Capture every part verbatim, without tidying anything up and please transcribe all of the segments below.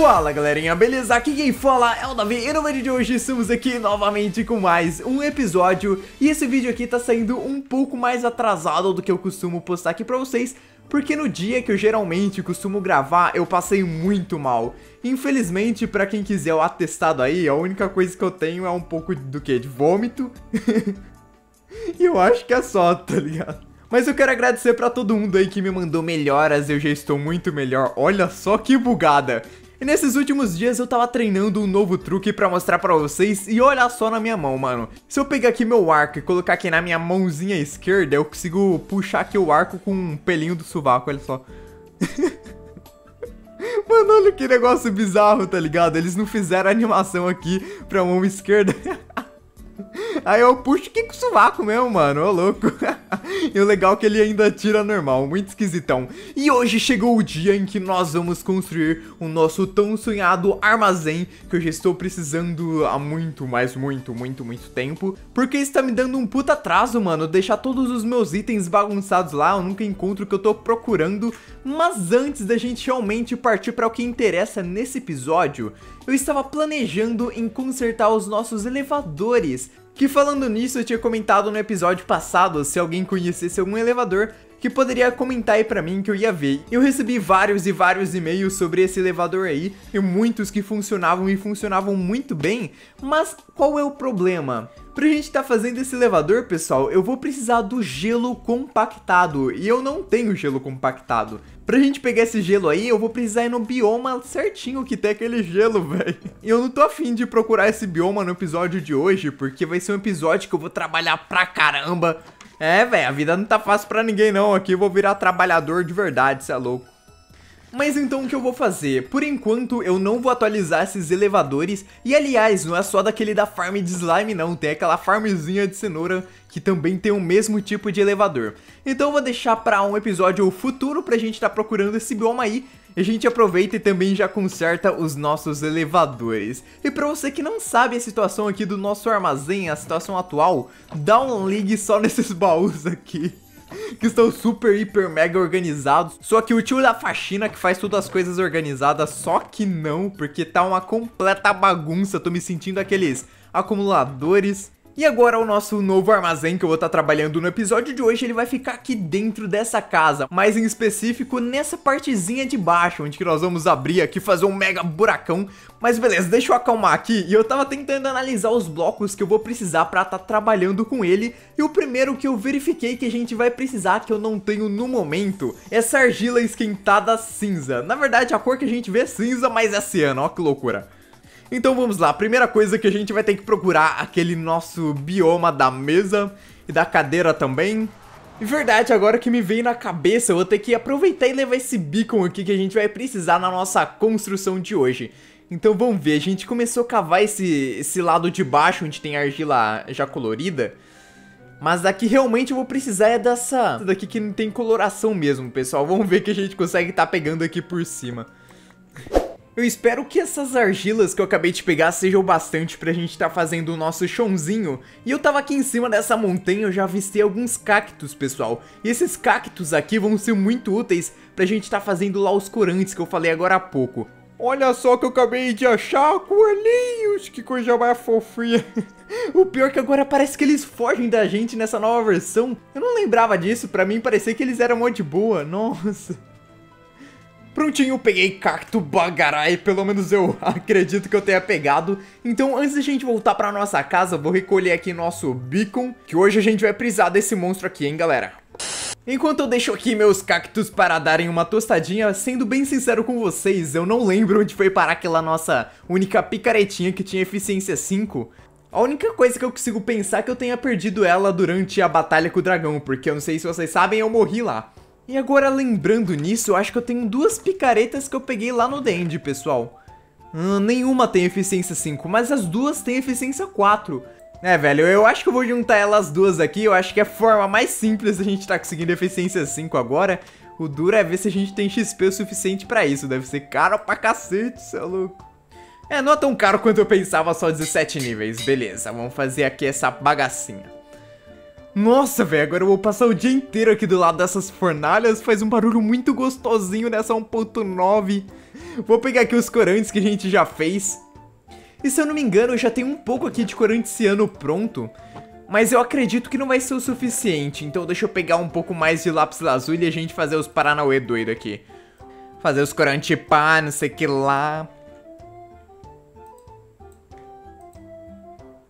Fala galerinha, beleza? Aqui quem fala é o Davi e no vídeo de hoje estamos aqui novamente com mais um episódio. E esse vídeo aqui tá saindo um pouco mais atrasado do que eu costumo postar aqui pra vocês, porque no dia que eu geralmente costumo gravar, eu passei muito mal. Infelizmente, pra quem quiser o atestado aí, a única coisa que eu tenho é um pouco do quê? De vômito. E eu acho que é só, tá ligado? Mas eu quero agradecer pra todo mundo aí que me mandou melhoras, eu já estou muito melhor, olha só que bugada! E nesses últimos dias eu tava treinando um novo truque pra mostrar pra vocês e olha só na minha mão, mano. Se eu pegar aqui meu arco e colocar aqui na minha mãozinha esquerda, eu consigo puxar aqui o arco com um pelinho do sovaco, olha só. Mano, olha que negócio bizarro, tá ligado? Eles não fizeram animação aqui pra mão esquerda. Aí eu puxo aqui com o sovaco mesmo, mano, ô louco. E o legal é que ele ainda tira normal, muito esquisitão. E hoje chegou o dia em que nós vamos construir o nosso tão sonhado armazém, que eu já estou precisando há muito, mas muito, muito, muito tempo, porque está me dando um puta atraso, mano, deixar todos os meus itens bagunçados lá. Eu nunca encontro o que eu tô procurando. Mas antes da gente realmente partir para o que interessa nesse episódio, eu estava planejando em consertar os nossos elevadores, que falando nisso eu tinha comentado no episódio passado, se alguém conhecesse algum elevador que poderia comentar aí pra mim que eu ia ver. Eu recebi vários e vários e-mails sobre esse elevador aí, e muitos que funcionavam e funcionavam muito bem, mas qual é o problema? Pra gente tá fazendo esse elevador, pessoal, eu vou precisar do gelo compactado, e eu não tenho gelo compactado. Pra gente pegar esse gelo aí, eu vou precisar ir no bioma certinho que tem aquele gelo, velho. E eu não tô afim de procurar esse bioma no episódio de hoje, porque vai ser um episódio que eu vou trabalhar pra caramba. É, velho, a vida não tá fácil pra ninguém não, aqui eu vou virar trabalhador de verdade, cê é louco. Mas então o que eu vou fazer? Por enquanto eu não vou atualizar esses elevadores. E aliás, não é só daquele da farm de slime não, tem aquela farmzinha de cenoura que também tem o mesmo tipo de elevador. Então eu vou deixar pra um episódio futuro pra gente tá procurando esse bioma aí. A gente aproveita e também já conserta os nossos elevadores. E pra você que não sabe a situação aqui do nosso armazém, a situação atual, dá um ligue só nesses baús aqui, que estão super, hiper, mega organizados. Só que o tio da faxina que faz todas as coisas organizadas, só que não, porque tá uma completa bagunça. Tô me sentindo aqueles acumuladores. E agora o nosso novo armazém que eu vou estar trabalhando no episódio de hoje, ele vai ficar aqui dentro dessa casa, mas em específico nessa partezinha de baixo, onde que nós vamos abrir aqui, fazer um mega buracão. Mas beleza, deixa eu acalmar aqui. E eu tava tentando analisar os blocos que eu vou precisar pra estar trabalhando com ele, e o primeiro que eu verifiquei que a gente vai precisar, que eu não tenho no momento, é essa argila esquentada cinza. Na verdade a cor que a gente vê é cinza, mas é ciano, ó que loucura. Então vamos lá, primeira coisa que a gente vai ter que procurar aquele nosso bioma da mesa e da cadeira também. E verdade, agora que me veio na cabeça, eu vou ter que aproveitar e levar esse beacon aqui que a gente vai precisar na nossa construção de hoje. Então vamos ver, a gente começou a cavar esse, esse lado de baixo onde tem argila já colorida, mas daqui realmente eu vou precisar é dessa daqui que não tem coloração mesmo, pessoal. Vamos ver que a gente consegue tá pegando aqui por cima. Eu espero que essas argilas que eu acabei de pegar sejam bastante pra gente tá fazendo o nosso chãozinho. E eu tava aqui em cima dessa montanha, eu já avistei alguns cactos, pessoal. E esses cactos aqui vão ser muito úteis pra gente tá fazendo lá os corantes que eu falei agora há pouco. Olha só que eu acabei de achar, coelhinhos, que coisa mais fofinha. O pior é que agora parece que eles fogem da gente nessa nova versão. Eu não lembrava disso, pra mim parecia que eles eram mó de boa, nossa. Prontinho, peguei cacto bagarai, pelo menos eu acredito que eu tenha pegado. Então antes da gente voltar pra nossa casa, vou recolher aqui nosso beacon, que hoje a gente vai precisar desse monstro aqui, hein galera. Enquanto eu deixo aqui meus cactos para darem uma tostadinha, sendo bem sincero com vocês, eu não lembro onde foi parar aquela nossa única picaretinha que tinha eficiência cinco. A única coisa que eu consigo pensar é que eu tenha perdido ela durante a batalha com o dragão, porque eu não sei se vocês sabem, eu morri lá. E agora lembrando nisso, eu acho que eu tenho duas picaretas que eu peguei lá no Dende, pessoal. Hum, nenhuma tem eficiência cinco, mas as duas têm eficiência quatro. É, velho, eu acho que eu vou juntar elas duas aqui, eu acho que é a forma mais simples da gente tá conseguindo eficiência cinco agora. O duro é ver se a gente tem X P o suficiente pra isso, deve ser caro pra cacete, cê é louco. É, não é tão caro quanto eu pensava, só dezessete níveis, beleza, vamos fazer aqui essa bagacinha. Nossa, velho, agora eu vou passar o dia inteiro aqui do lado dessas fornalhas, faz um barulho muito gostosinho nessa um ponto nove. Vou pegar aqui os corantes que a gente já fez. E se eu não me engano, eu já tenho um pouco aqui de corantiano pronto. Mas eu acredito que não vai ser o suficiente. Então deixa eu pegar um pouco mais de lápis lazuli e a gente fazer os paranauê doido aqui. Fazer os corante pá, não sei que lá.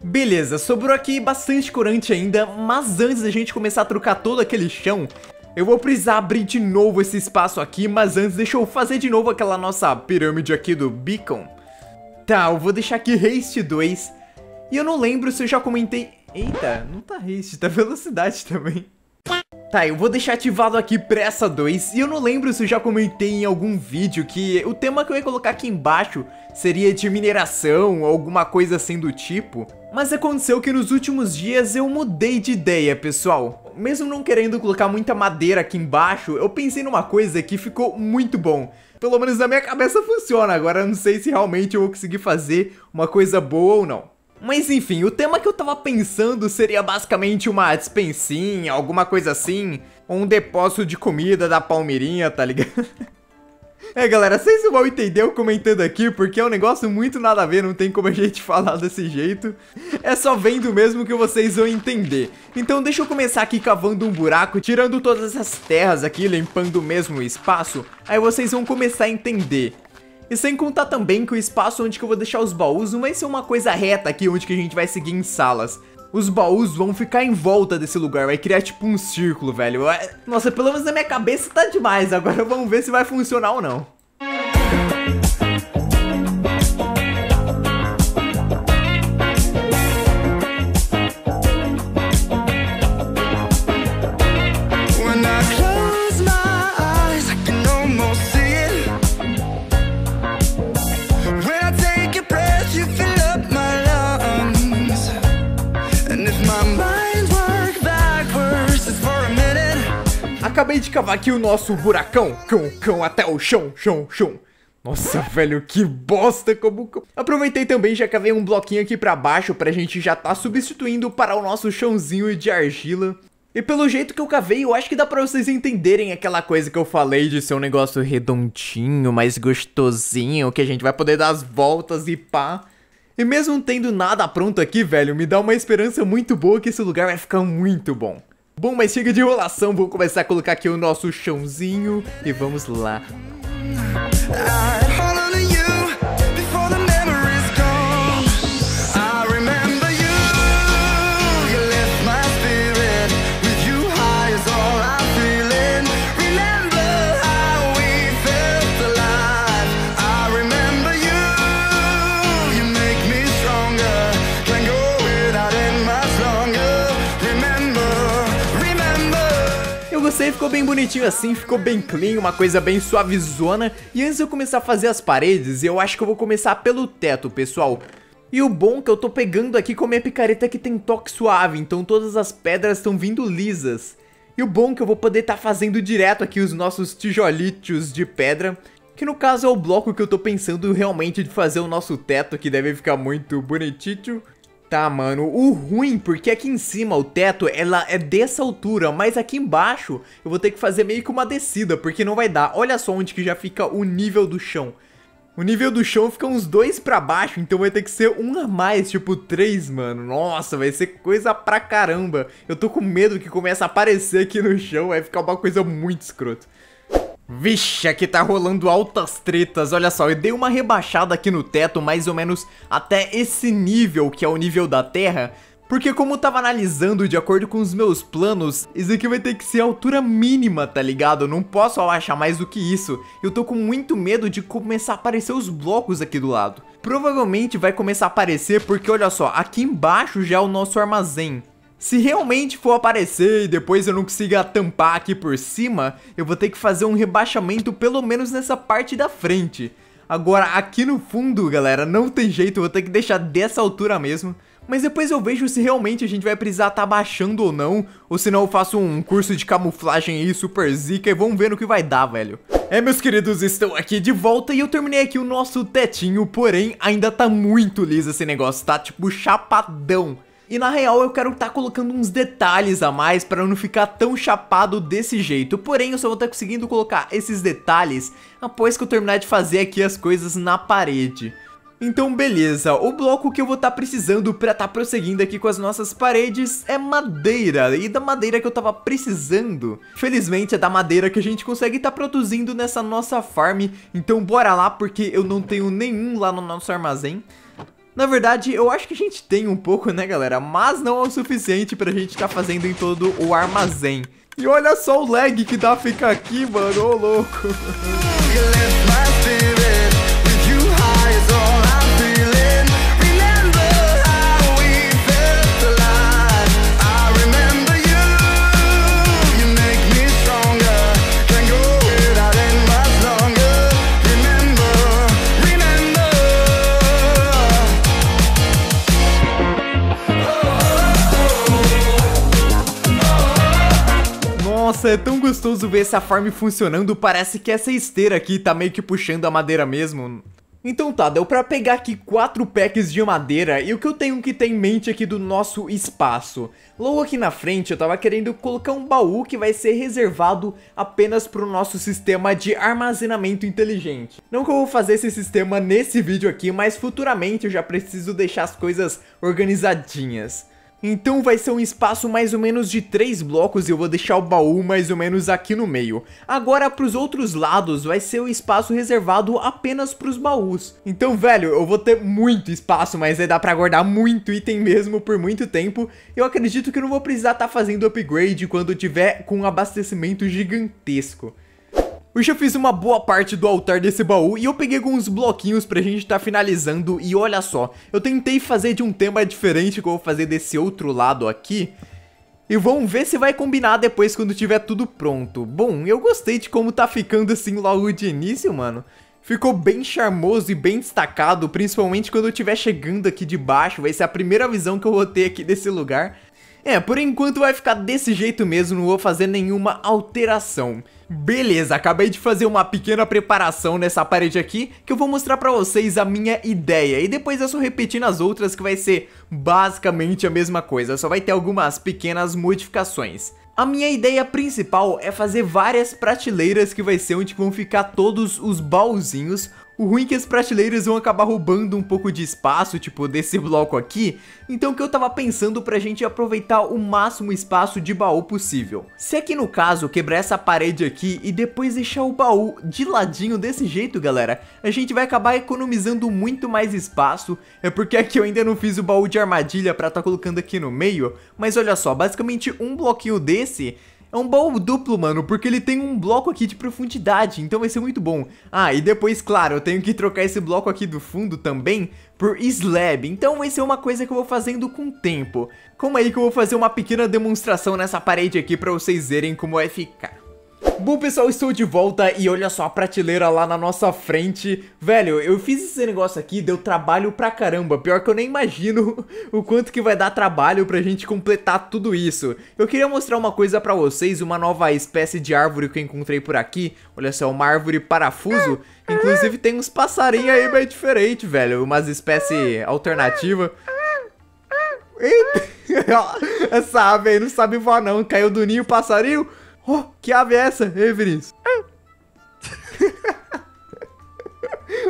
Beleza, sobrou aqui bastante corante ainda, mas antes da gente começar a trocar todo aquele chão, eu vou precisar abrir de novo esse espaço aqui, mas antes deixa eu fazer de novo aquela nossa pirâmide aqui do beacon. Tá, eu vvou deixar aqui haste dois, e eu não lembro se eu já comentei... Eita, não tá haste, tá velocidade também. Tá, eu vou deixar ativado aqui pressa dois, e eu não lembro se eu já comentei em algum vídeo que o tema que eu ia colocar aqui embaixo seria de mineração ou alguma coisa assim do tipo. Mas aconteceu que nos últimos dias eu mudei de ideia, pessoal. Mesmo não querendo colocar muita madeira aqui embaixo, eu pensei numa coisa que ficou muito bom. Pelo menos na minha cabeça funciona, agora eu não sei se realmente eu vou conseguir fazer uma coisa boa ou não. Mas enfim, o tema que eu tava pensando seria basicamente uma dispensinha, alguma coisa assim, ou um depósito de comida da Palmeirinha, tá ligado? É galera, vocês vão entender eu comentando aqui, porque é um negócio muito nada a ver, não tem como a gente falar desse jeito. É só vendo mesmo que vocês vão entender. Então deixa eu começar aqui cavando um buraco, tirando todas essas terras aqui, limpando mesmo o espaço, aí vocês vão começar a entender. E sem contar também que o espaço onde que eu vou deixar os baús não vai ser uma coisa reta aqui onde que a gente vai seguir em salas. Os baús vão ficar em volta desse lugar, vai criar tipo um círculo, velho. Nossa, pelo menos na minha cabeça tá demais, agora vamos ver se vai funcionar ou não. Acabei de cavar aqui o nosso buracão, cão, cão, até o chão, chão, chão. Nossa, velho, que bosta como... Aproveitei também, já cavei um bloquinho aqui pra baixo pra gente já tá substituindo para o nosso chãozinho de argila. E pelo jeito que eu cavei, eu acho que dá pra vocês entenderem aquela coisa que eu falei de ser um negócio redondinho, mais gostosinho, que a gente vai poder dar as voltas e pá. E mesmo não tendo nada pronto aqui, velho, me dá uma esperança muito boa que esse lugar vai ficar muito bom. Bom, mas chega de enrolação, vou começar a colocar aqui o nosso chãozinho e vamos lá. Ficou bem bonitinho assim, ficou bem clean, uma coisa bem suavizona. E antes de eu começar a fazer as paredes, eu acho que eu vou começar pelo teto, pessoal. E o bom é que eu tô pegando aqui com a minha picareta que tem toque suave, então todas as pedras estão vindo lisas. E o bom é que eu vou poder estar fazendo direto aqui os nossos tijolitos de pedra, que no caso é o bloco que eu tô pensando realmente de fazer o nosso teto, que deve ficar muito bonitinho. Tá, mano, o ruim, porque aqui em cima o teto, ela é dessa altura, mas aqui embaixo eu vou ter que fazer meio que uma descida, porque não vai dar. Olha só onde que já fica o nível do chão. O nível do chão fica uns dois pra baixo, então vai ter que ser um a mais, tipo três, mano. Nossa, vai ser coisa pra caramba. Eu tô com medo que comece a aparecer aqui no chão, vai ficar uma coisa muito escrota. Vixe, aqui tá rolando altas tretas, olha só, eu dei uma rebaixada aqui no teto, mais ou menos até esse nível, que é o nível da terra, porque como eu tava analisando de acordo com os meus planos, isso aqui vai ter que ser a altura mínima, tá ligado? Eu não posso abaixar mais do que isso, eu tô com muito medo de começar a aparecer os blocos aqui do lado. Provavelmente vai começar a aparecer, porque olha só, aqui embaixo já é o nosso armazém. Se realmente for aparecer e depois eu não consiga tampar aqui por cima, eu vou ter que fazer um rebaixamento pelo menos nessa parte da frente. Agora, aqui no fundo, galera, não tem jeito, eu vou ter que deixar dessa altura mesmo. Mas depois eu vejo se realmente a gente vai precisar estar baixando ou não, ou se não eu faço um curso de camuflagem aí super zica e vamos ver no que vai dar, velho. É, meus queridos, estou aqui de volta e eu terminei aqui o nosso tetinho, porém ainda tá muito liso esse negócio, tá tipo chapadão. E na real eu quero estar colocando uns detalhes a mais para não ficar tão chapado desse jeito. Porém eu só vou estar conseguindo colocar esses detalhes após que eu terminar de fazer aqui as coisas na parede. Então beleza, o bloco que eu vou estar precisando para estar prosseguindo aqui com as nossas paredes é madeira. E da madeira que eu tava precisando, felizmente é da madeira que a gente consegue estar produzindo nessa nossa farm. Então bora lá, porque eu não tenho nenhum lá no nosso armazém. Na verdade, eu acho que a gente tem um pouco, né galera? Mas não é o suficiente pra gente estar fazendo em todo o armazém. E olha só o lag que dá ficar aqui, mano, ô louco. Nossa, é tão gostoso ver essa farm funcionando, parece que essa esteira aqui tá meio que puxando a madeira mesmo. Então tá, deu pra pegar aqui quatro packs de madeira, e o que eu tenho que ter em mente aqui do nosso espaço? Logo aqui na frente eu tava querendo colocar um baú que vai ser reservado apenas pro nosso sistema de armazenamento inteligente. Não que eu vou fazer esse sistema nesse vídeo aqui, mas futuramente eu já preciso deixar as coisas organizadinhas. Então vai ser um espaço mais ou menos de três blocos e eu vou deixar o baú mais ou menos aqui no meio. Agora pros outros lados vai ser o espaço reservado apenas pros baús. Então velho, eu vou ter muito espaço, mas aí dá pra guardar muito item mesmo por muito tempo. Eu acredito que eu não vou precisar tá fazendo upgrade quando eu tiver com um abastecimento gigantesco. Eu já fiz uma boa parte do altar desse baú e eu peguei alguns bloquinhos pra gente tá finalizando. E olha só, eu tentei fazer de um tema diferente que eu vou fazer desse outro lado aqui. E vamos ver se vai combinar depois quando tiver tudo pronto. Bom, eu gostei de como tá ficando assim logo de início, mano. Ficou bem charmoso e bem destacado, principalmente quando eu tiver chegando aqui de baixo. Vai ser a primeira visão que eu vou ter aqui desse lugar. É, por enquanto vai ficar desse jeito mesmo, não vou fazer nenhuma alteração. Beleza, acabei de fazer uma pequena preparação nessa parede aqui, que eu vou mostrar pra vocês a minha ideia. E depois eu só repetindo as outras, que vai ser basicamente a mesma coisa, só vai ter algumas pequenas modificações. A minha ideia principal é fazer várias prateleiras, que vai ser onde vão ficar todos os baúzinhos. O ruim é que as prateleiras vão acabar roubando um pouco de espaço, tipo, desse bloco aqui. Então o que eu tava pensando pra gente aproveitar o máximo espaço de baú possível. Se aqui no caso quebrar essa parede aqui e depois deixar o baú de ladinho desse jeito, galera, a gente vai acabar economizando muito mais espaço. É porque aqui eu ainda não fiz o baú de armadilha pra tá colocando aqui no meio. Mas olha só, basicamente um bloquinho desse... é um baú duplo, mano, porque ele tem um bloco aqui de profundidade, então vai ser muito bom. Ah, e depois, claro, eu tenho que trocar esse bloco aqui do fundo também por slab, então vai ser uma coisa que eu vou fazendo com o tempo. Calma aí que eu vou fazer uma pequena demonstração nessa parede aqui pra vocês verem como vai ficar. Bom pessoal, estou de volta e olha só a prateleira lá na nossa frente. Velho, eu fiz esse negócio aqui, deu trabalho pra caramba. Pior que eu nem imagino o quanto que vai dar trabalho pra gente completar tudo isso. Eu queria mostrar uma coisa pra vocês, uma nova espécie de árvore que eu encontrei por aqui. Olha só, uma árvore parafuso. Inclusive tem uns passarinhos aí bem diferentes, velho. Umas espécies alternativas. Essa ave aí não sabe voar não, caiu do ninho passarinho. Oh, que ave é essa? Ei, Vinícius.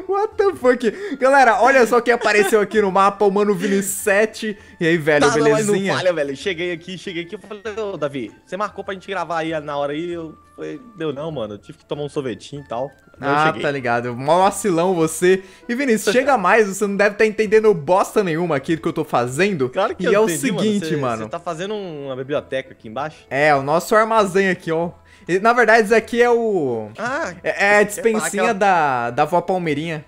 What the fuck? Galera, olha só quem apareceu aqui no mapa, o mano Vinicius sete. E aí, velho, tá, belezinha? Não, mas não falha, velho. Cheguei aqui, cheguei aqui, eu falei, ô, Davi, você marcou pra gente gravar aí na hora aí, eu falei, deu não, mano, eu tive que tomar um sorvetinho e tal. Ah, tá ligado, mó vacilão você. E Vinícius, chega mais, você não deve estar entendendo bosta nenhuma aqui do que eu tô fazendo. Claro que eu entendi, mano. E é o seguinte, mano, você tá fazendo uma biblioteca aqui embaixo? É, o nosso armazém aqui, ó. Na verdade, isso aqui é o... Ah, é a dispensinha aquela... da, da Vó Palmeirinha.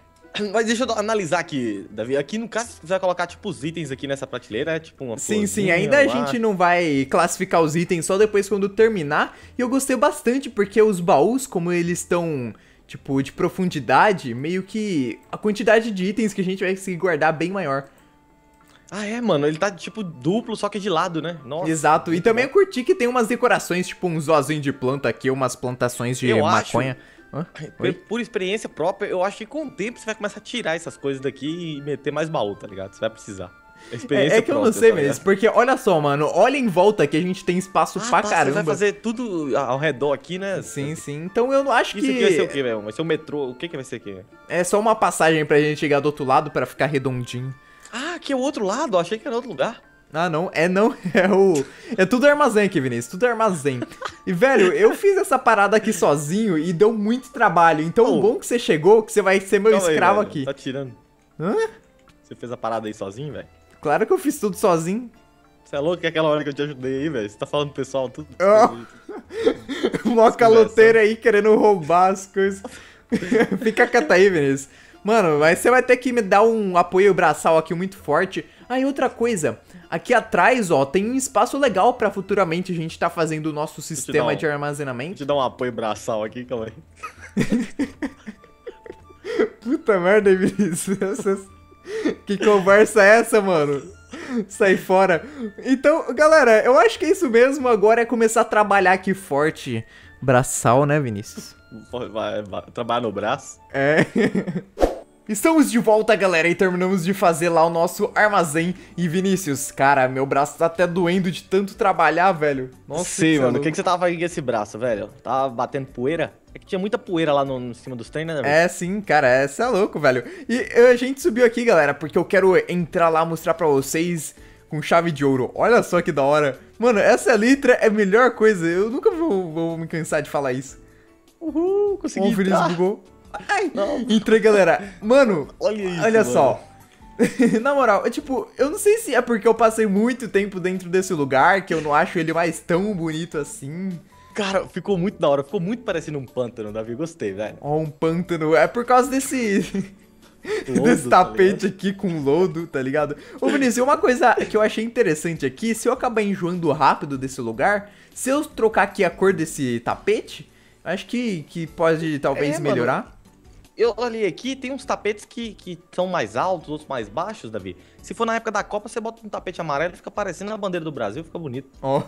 Mas deixa eu analisar aqui, Davi. Aqui, no caso, você vai colocar, tipo, os itens aqui nessa prateleira, é tipo uma... Sim, sim. Ainda lá. A gente não vai classificar os itens só depois quando terminar. E eu gostei bastante, porque os baús, como eles estão, tipo, de profundidade, meio que a quantidade de itens que a gente vai conseguir guardar é bem maior. Ah, é, mano, ele tá, tipo, duplo, só que de lado, né? Nossa. Exato, e também eu curti que tem umas decorações, tipo, uns ozinho de planta aqui, umas plantações de eu maconha. Acho, por, por experiência própria, eu acho que com o tempo você vai começar a tirar essas coisas daqui e meter mais baú, tá ligado? Você vai precisar. Experiência é, é que eu própria, não sei tá mesmo, porque olha só, mano, olha em volta que a gente tem espaço ah, pra tá, caramba. Você vai fazer tudo ao redor aqui, né? Sim, sim. Então eu não acho isso que... Isso aqui vai ser o quê, velho? Vai ser o metrô? O que que vai ser aqui? É só uma passagem pra gente chegar do outro lado pra ficar redondinho. Ah, aqui é o outro lado? Achei que era outro lugar. Ah, não. É não. É o... É tudo armazém aqui, Vinícius. Tudo armazém. E, velho, eu fiz essa parada aqui sozinho e deu muito trabalho. Então, oh. bom que você chegou, que você vai ser meu Calma escravo aí, aqui. Tá tirando. Hã? Você fez a parada aí sozinho, velho? Claro que eu fiz tudo sozinho. Você é louco? É aquela hora que eu te ajudei aí, velho? Você tá falando pro pessoal tudo? Oh. Mó caloteiro aí querendo roubar as coisas. Fica quieto aí, Vinícius. Mano, mas você vai ter que me dar um apoio braçal aqui muito forte. Ah, e outra coisa. Aqui atrás, ó, tem um espaço legal pra futuramente a gente tá fazendo o nosso sistema um, de armazenamento. Vou te dar um apoio braçal aqui, calma aí. Puta merda, Vinícius. Que conversa é essa, mano? Sai fora. Então, galera, eu acho que é isso mesmo. Agora é começar a trabalhar aqui forte. Braçal, né, Vinícius? Vai, vai, trabalhar no braço. É... Estamos de volta, galera, e terminamos de fazer lá o nosso armazém. E, Vinícius, cara, meu braço tá até doendo de tanto trabalhar, velho. Nossa, sim, mano, o que, que você tava fazendo com esse braço, velho? Tava batendo poeira? É que tinha muita poeira lá no, no cima dos trem, né, velho? É, sim, cara, é, você é louco, velho. E a gente subiu aqui, galera, porque eu quero entrar lá, mostrar pra vocês com chave de ouro. Olha só que da hora. Mano, essa litra é a melhor coisa. Eu nunca vou, vou me cansar de falar isso. Uhul, consegui oh, Vinícius bugou. Ai, não. Entrei, galera. Mano, olha, isso, olha só. Na moral, eu, tipo, eu não sei se é porque eu passei muito tempo dentro desse lugar que eu não acho ele mais tão bonito assim. Cara, ficou muito da hora. Ficou muito parecendo um pântano, Davi. Gostei, velho. Ó, oh, um pântano. É por causa desse... Lodo, desse tapete tá aqui com lodo, tá ligado? Ô, Vinícius, uma coisa que eu achei interessante aqui, se eu acabar enjoando rápido desse lugar, se eu trocar aqui a cor desse tapete, acho que, que pode talvez é, melhorar. Mano. Eu olhei aqui, tem uns tapetes que, que são mais altos, outros mais baixos, Davi. Se for na época da Copa, você bota um tapete amarelo e fica parecendo a bandeira do Brasil, fica bonito. Oh.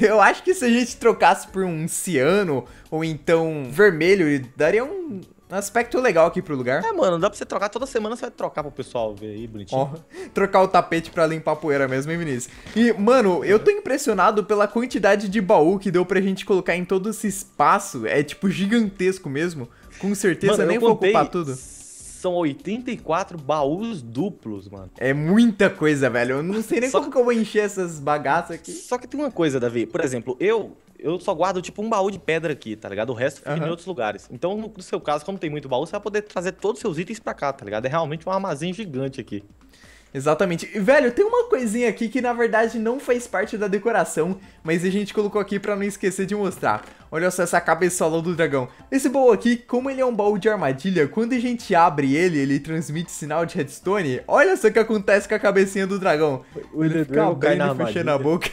Eu acho que se a gente trocasse por um ciano ou então vermelho, daria um aspecto legal aqui pro lugar. É, mano, dá pra você trocar. Toda semana você vai trocar pro pessoal ver aí, bonitinho. Oh, trocar o tapete pra limpar a poeira mesmo, hein, Vinícius? E, mano, eu tô impressionado pela quantidade de baú que deu pra gente colocar em todo esse espaço. É, tipo, gigantesco mesmo. Com certeza, mano, eu nem vou ocupar tudo. São oitenta e quatro baús duplos, mano. É muita coisa, velho. Eu não sei nem como que... que eu vou encher essas bagaças aqui. Só que tem uma coisa, Davi. Por exemplo, eu... Eu só guardo, tipo, um baú de pedra aqui, tá ligado? O resto fica uhum. em outros lugares. Então, no seu caso, como tem muito baú, você vai poder trazer todos os seus itens pra cá, tá ligado? É realmente um armazém gigante aqui. Exatamente. E, velho, tem uma coisinha aqui que, na verdade, não faz parte da decoração, mas a gente colocou aqui pra não esquecer de mostrar. Olha só essa cabeçola do dragão. Esse baú aqui, como ele é um baú de armadilha, quando a gente abre ele, ele transmite sinal de redstone. Olha só o que acontece com a cabecinha do dragão. Ele fica abrindo e fechando a boca.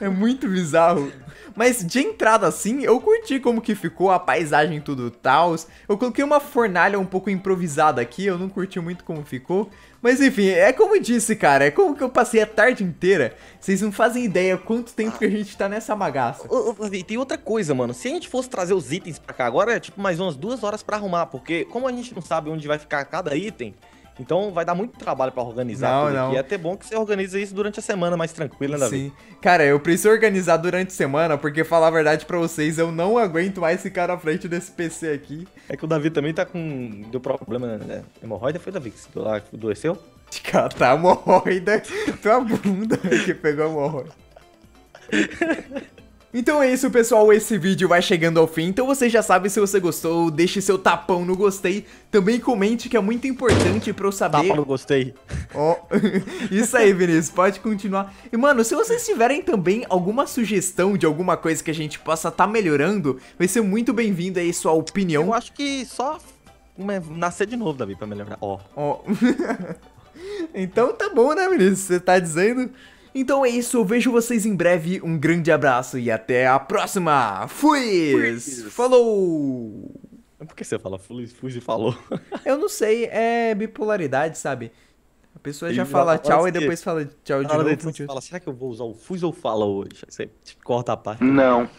É muito bizarro. Mas de entrada, assim, eu curti como que ficou a paisagem tudo tal. Eu coloquei uma fornalha um pouco improvisada aqui, eu não curti muito como ficou. Mas enfim, é como eu disse, cara, é como que eu passei a tarde inteira. Vocês não fazem ideia quanto tempo que a gente tá nessa bagaça. E tem outra coisa, mano. Se a gente fosse trazer os itens pra cá agora, é tipo mais umas duas horas pra arrumar. Porque como a gente não sabe onde vai ficar cada item... Então vai dar muito trabalho pra organizar não, tudo não. aqui. É até bom que você organiza isso durante a semana mais tranquila, né, Davi? Sim. Cara, eu preciso organizar durante a semana, porque falar a verdade pra vocês, eu não aguento mais ficar na frente desse P C aqui. É que o Davi também tá com... Deu problema, né? Hemorroida foi, Davi? Que você lá adoeceu? Cara, tá hemorroida. Tua bunda que pegou a hemorroida. Então é isso, pessoal, esse vídeo vai chegando ao fim, então você já sabe, se você gostou, deixe seu tapão no gostei, também comente que é muito importante pra eu saber... Tapa no gostei. Oh. Isso aí, Vinícius, pode continuar. E, mano, se vocês tiverem também alguma sugestão de alguma coisa que a gente possa tá melhorando, vai ser muito bem-vindo aí sua opinião. Eu acho que só nascer de novo, Davi, pra melhorar. Ó. Oh. Oh. Então tá bom, né, Vinícius, você tá dizendo... Então é isso, eu vejo vocês em breve, um grande abraço e até a próxima! Fui! Fui. Falou! Por que você fala fui e falou? Eu não sei, é bipolaridade, sabe? A pessoa já fala tchau e depois fala tchau de novo. Fala, será que eu vou usar o fui ou fala hoje? Você corta a parte. Não.